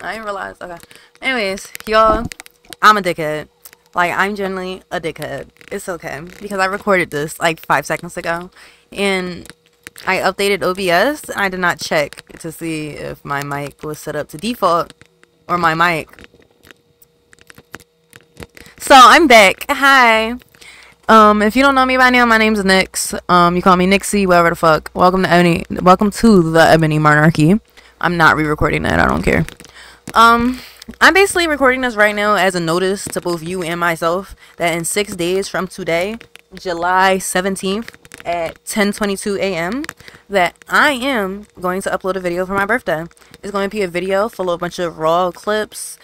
I didn't realize. Okay. Anyways, y'all, I'm a dickhead. Like, I'm generally a dickhead. It's okay. Because I recorded this, like, 5 seconds ago. And I updated OBS, and I did not check to see if my mic was set up to default. Or my mic. So, I'm back. Hi. If you don't know me by now, my name's Nyx. You call me Nixie, whatever the fuck. Welcome to the Ebony Monarchy. I'm not re-recording that. I don't care. I'm basically recording this right now as a notice to both you and myself that in 6 days from today, July 17th at 10:22 a.m., that I am going to upload a video for my birthday. It's going to be a video full of a bunch of raw clips,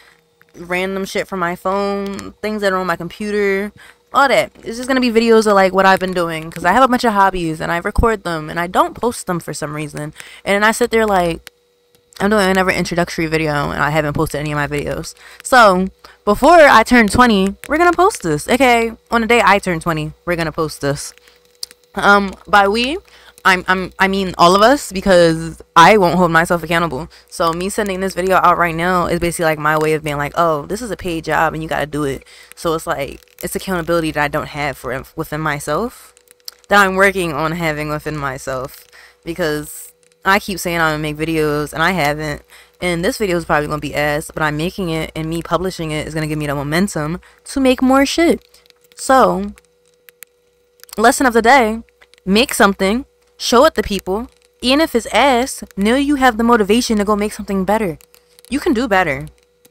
random shit from my phone, things that are on my computer. All that. It's just gonna be videos of like what I've been doing, because I have a bunch of hobbies and I record them and I don't post them for some reason, and then I sit there like I'm doing another introductory video and I haven't posted any of my videos. So before I turn 20, we're gonna post this. Okay, on the day I turn 20, we're gonna post this. By we, I mean all of us, because I won't hold myself accountable. So me sending this video out right now is basically like my way of being like, oh, this is a paid job and you gotta do it. So it's like, it's accountability that I don't have for within myself, that I'm working on having within myself, because I keep saying I'm gonna make videos and I haven't, and this video is probably gonna be ass, but I'm making it, and me publishing it is gonna give me the momentum to make more shit. So lesson of the day: make something, show it to people, even if it's ass. Now you have the motivation to go make something better. You can do better.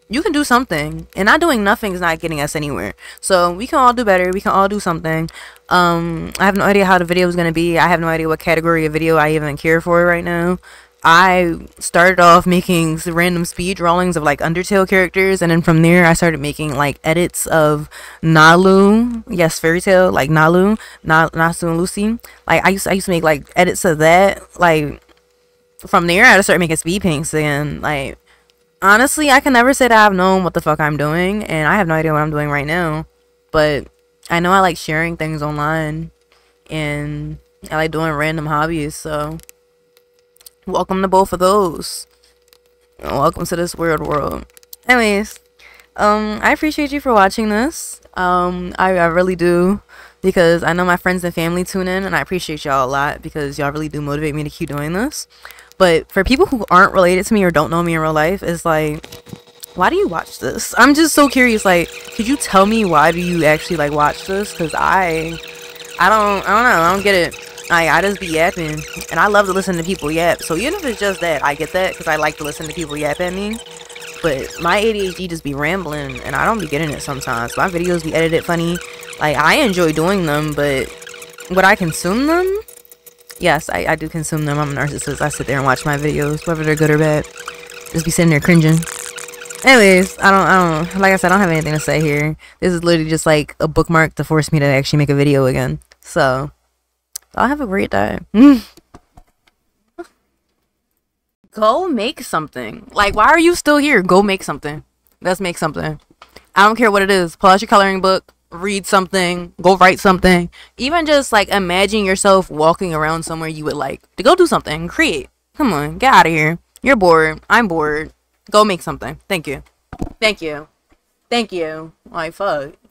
You can do something, and not doing nothing is not getting us anywhere. So we can all do better. We can all do something. I have no idea how the video is going to be. I have no idea what category of video I even care for right now. I started off making random speed drawings of like Undertale characters, and then from there I started making like edits of Nalu, yes, Fairy Tail, like Nalu, Nasu and Lucy. Like I used to make like edits of that. Like from there I just started making speed paints, and like honestly I can never say that I've known what the fuck I'm doing, and I have no idea what I'm doing right now. But I know I like sharing things online, and I like doing random hobbies, so welcome to both of those. Welcome to this weird world. Anyways, I appreciate you for watching this. I really do, because I know my friends and family tune in, and I appreciate y'all a lot, because y'all really do motivate me to keep doing this. But for people who aren't related to me or don't know me in real life, it's like, why do you watch this? I'm just so curious. Like, could you tell me why do you actually like watch this? Because I don't know. I don't get it. I just be yapping, and I love to listen to people yap, so even if it's just that, I get that, because I like to listen to people yap at me, but my ADHD just be rambling, and I don't be getting it sometimes. My videos be edited funny. Like, I enjoy doing them, but would I consume them? Yes, I do consume them. I'm a narcissist. I sit there and watch my videos, whether they're good or bad. Just be sitting there cringing. Anyways, I don't, like I said, I don't have anything to say here. This is literally just like a bookmark to force me to actually make a video again, so I'll have a great day. Go make something. Like, why are you still here? Go make something. Let's make something. I don't care what it is. Pull out your coloring book. Read something. Go write something. Even just, like, imagine yourself walking around somewhere you would like to go do something. Create. Come on. Get out of here. You're bored. I'm bored. Go make something. Thank you. Thank you. Thank you. Like, fuck.